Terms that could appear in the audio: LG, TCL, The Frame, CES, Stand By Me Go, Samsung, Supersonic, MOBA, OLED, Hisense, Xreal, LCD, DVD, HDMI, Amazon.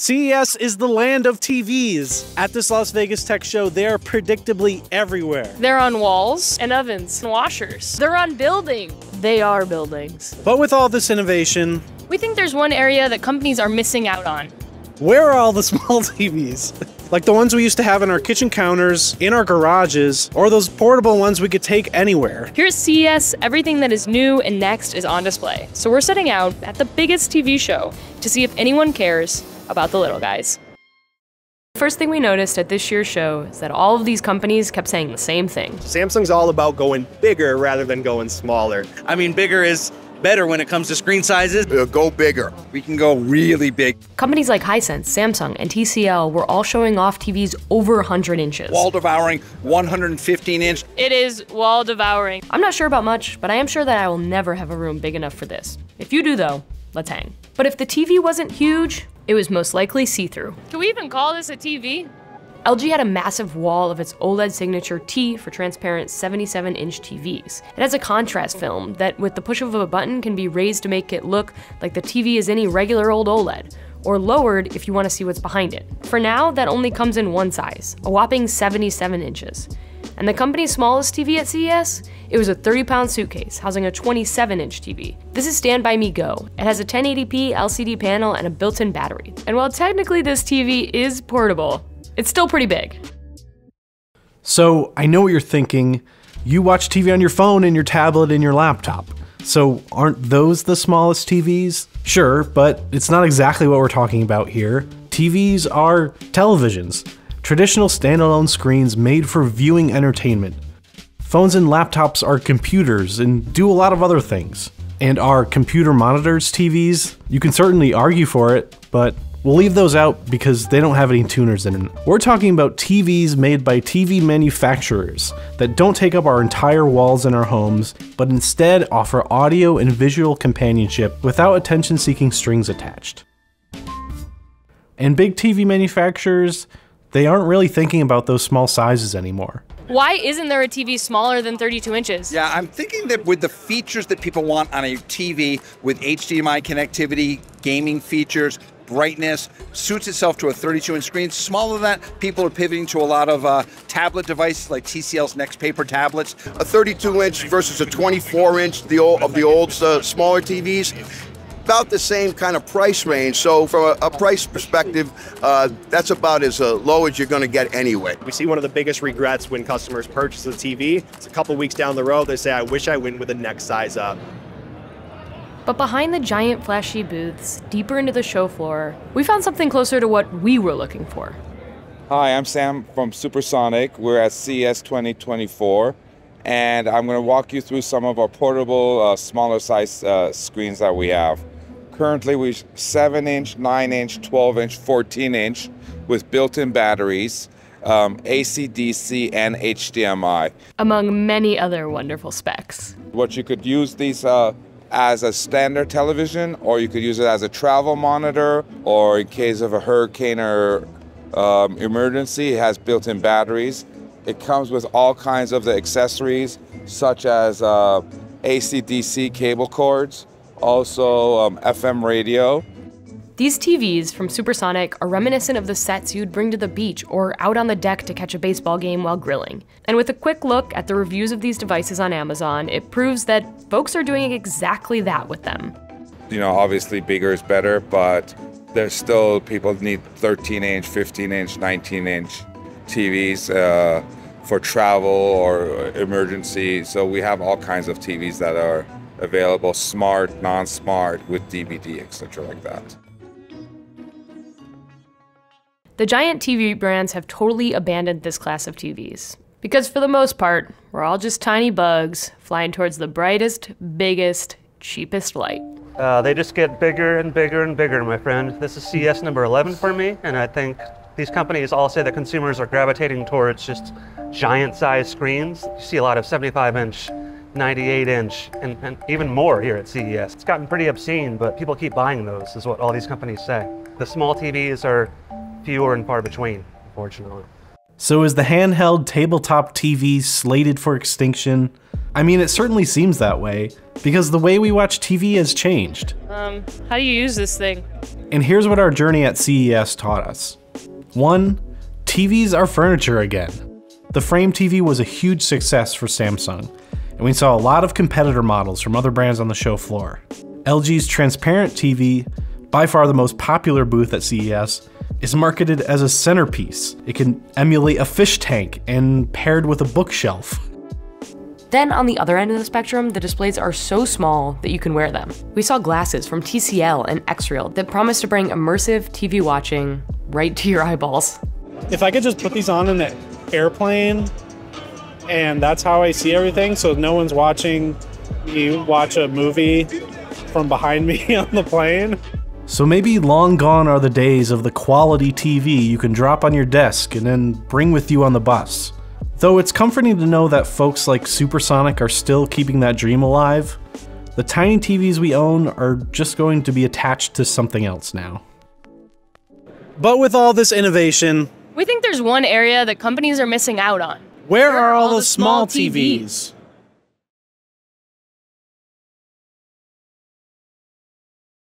CES is the land of TVs. At this Las Vegas tech show, they are predictably everywhere. They're on walls and ovens and washers. They're on buildings. They are buildings. But with all this innovation, we think there's one area that companies are missing out on. Where are all the small TVs? Like the ones we used to have in our kitchen counters, in our garages, or those portable ones we could take anywhere. Here at CES, everything that is new and next is on display. So we're setting out at the biggest TV show to see if anyone cares about the little guys. First thing we noticed at this year's show is that all of these companies kept saying the same thing. Samsung's all about going bigger rather than going smaller. I mean, bigger is better when it comes to screen sizes. Go bigger. We can go really big. Companies like Hisense, Samsung, and TCL were all showing off TVs over 100 inches. Wall-devouring 115-inch. It is wall-devouring. I'm not sure about much, but I am sure that I will never have a room big enough for this. If you do, though, let's hang. But if the TV wasn't huge, it was most likely see-through. Can we even call this a TV? LG had a massive wall of its OLED signature T for transparent 77-inch TVs. It has a contrast film that, with the push of a button, can be raised to make it look like the TV is any regular old OLED, or lowered if you want to see what's behind it. For now, that only comes in one size, a whopping 77 inches. And the company's smallest TV at CES? It was a 30-pound suitcase housing a 27-inch TV. This is Stand By Me Go. It has a 1080p LCD panel and a built-in battery. And while technically this TV is portable, it's still pretty big. So I know what you're thinking. You watch TV on your phone and your tablet and your laptop. So aren't those the smallest TVs? Sure, but it's not exactly what we're talking about here. TVs are televisions, traditional standalone screens made for viewing entertainment. Phones and laptops are computers and do a lot of other things. And are computer monitors TVs? You can certainly argue for it, but we'll leave those out because they don't have any tuners in them. We're talking about TVs made by TV manufacturers that don't take up our entire walls in our homes, but instead offer audio and visual companionship without attention-seeking strings attached. And big TV manufacturers, they aren't really thinking about those small sizes anymore. Why isn't there a TV smaller than 32 inches? Yeah, I'm thinking that with the features that people want on a TV, with HDMI connectivity, gaming features, brightness, suits itself to a 32-inch screen. Smaller than that, people are pivoting to a lot of tablet devices like TCL's next paper tablets. A 32-inch versus a 24-inch of the old smaller TVs, about the same kind of price range. So from a price perspective, that's about as low as you're going to get anyway. We see one of the biggest regrets when customers purchase a TV. It's a couple weeks down the road, they say, I wish I went with the next size up. But behind the giant flashy booths, deeper into the show floor, we found something closer to what we were looking for. Hi, I'm Sam from Supersonic. We're at CES 2024, and I'm going to walk you through some of our portable, smaller size screens that we have. Currently, we have 7-inch, 9-inch, 12-inch, 14-inch with built-in batteries, AC/DC, and HDMI. Among many other wonderful specs. What you could use these as a standard television, or you could use it as a travel monitor, or in case of a hurricane or emergency, it has built-in batteries. It comes with all kinds of the accessories, such as AC/DC cable cords, also FM radio. These TVs from Supersonic are reminiscent of the sets you'd bring to the beach or out on the deck to catch a baseball game while grilling. And with a quick look at the reviews of these devices on Amazon, it proves that folks are doing exactly that with them. You know, obviously bigger is better, but there's still people need 13-inch, 15-inch, 19-inch TVs for travel or emergency. So we have all kinds of TVs that are available, smart, non-smart, with DVD, etc. like that. The giant TV brands have totally abandoned this class of TVs. Because for the most part, we're all just tiny bugs flying towards the brightest, biggest, cheapest light. They just get bigger and bigger and bigger, my friend. This is CES number 11 for me, and I think these companies all say that consumers are gravitating towards just giant-sized screens. You see a lot of 75-inch, 98-inch, and even more here at CES. It's gotten pretty obscene, but people keep buying those, is what all these companies say. The small TVs are fewer and far between, unfortunately. So is the handheld tabletop TV slated for extinction? I mean, it certainly seems that way, because the way we watch TV has changed. How do you use this thing? And here's what our journey at CES taught us. 1. TVs are furniture again. The Frame TV was a huge success for Samsung, and we saw a lot of competitor models from other brands on the show floor. LG's transparent TV, by far the most popular booth at CES, is marketed as a centerpiece. It can emulate a fish tank and paired with a bookshelf. Then on the other end of the spectrum, the displays are so small that you can wear them. We saw glasses from TCL and Xreal that promise to bring immersive TV watching right to your eyeballs. If I could just put these on in an airplane, and that's how I see everything, so no one's watching me watch a movie from behind me on the plane. So maybe long gone are the days of the quality TV you can drop on your desk and then bring with you on the bus. Though it's comforting to know that folks like Supersonic are still keeping that dream alive, the tiny TVs we own are just going to be attached to something else now. But with all this innovation, we think there's one area that companies are missing out on. Where are all the small TVs?